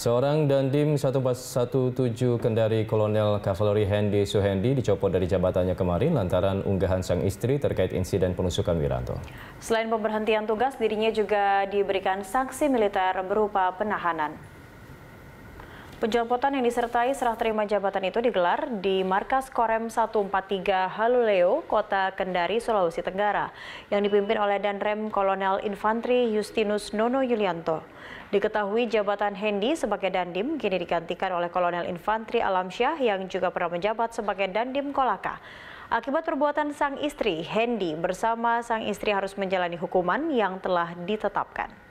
Seorang Dandim 1417 Kendari Kolonel Kavaleri Hendi Suhendi dicopot dari jabatannya kemarin lantaran unggahan sang istri terkait insiden penusukan Wiranto. Selain pemberhentian tugas, dirinya juga diberikan sanksi militer berupa penahanan. Pencopotan yang disertai serah terima jabatan itu digelar di markas Korem 143 Haluleo, Kota Kendari, Sulawesi Tenggara, yang dipimpin oleh Danrem Kolonel Infantri Justinus Nono Yulianto. Diketahui jabatan Hendi sebagai Dandim kini digantikan oleh Kolonel Infantri Alam Syah yang juga pernah menjabat sebagai Dandim Kolaka. Akibat perbuatan sang istri, Hendi bersama sang istri harus menjalani hukuman yang telah ditetapkan.